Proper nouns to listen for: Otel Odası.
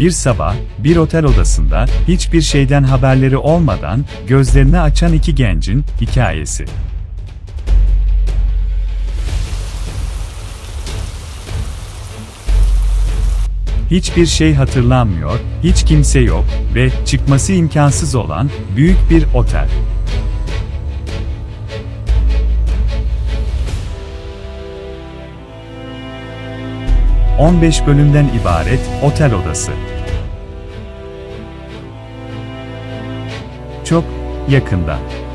Bir sabah, bir otel odasında, hiçbir şeyden haberleri olmadan, gözlerini açan iki gencin hikayesi. Hiçbir şey hatırlanmıyor, hiç kimse yok ve çıkması imkansız olan büyük bir otel. ...15 bölümden ibaret Otel Odası. Çok yakında.